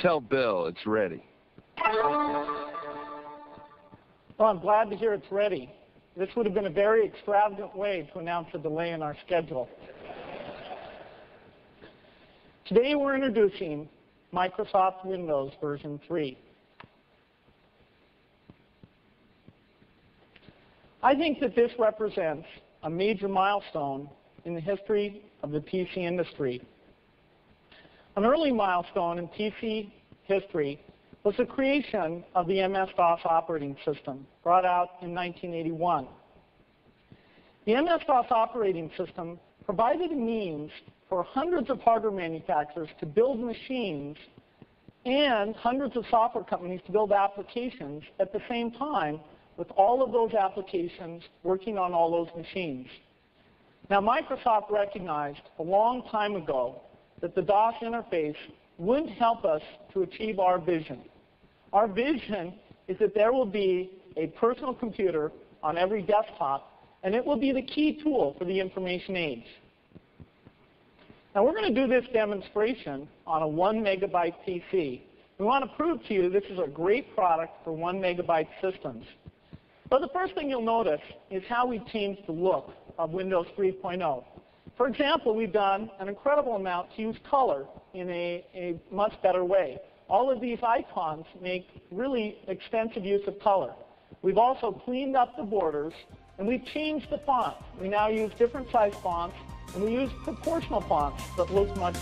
Tell Bill it's ready. Well, I'm glad to hear it's ready. This would have been a very extravagant way to announce a delay in our schedule. Today we're introducing Microsoft Windows version 3. I think that this represents a major milestone in the history of the PC industry. An early milestone in PC history was the creation of the MS-DOS operating system, brought out in 1981. The MS-DOS operating system provided a means for hundreds of hardware manufacturers to build machines and hundreds of software companies to build applications at the same time, with all of those applications working on all those machines. Now, Microsoft recognized a long time ago that the DOS interface would help us to achieve our vision. Our vision is that there will be a personal computer on every desktop, and it will be the key tool for the information age. Now, we're going to do this demonstration on a 1 megabyte PC. We want to prove to you this is a great product for 1 megabyte systems. So the first thing you'll notice is how we changed the look of Windows 3.0. For example, we've done an incredible amount to use color in a much better way. All of these icons make really extensive use of color. We've also cleaned up the borders, and we've changed the font. We now use different size fonts, and we use proportional fonts that look much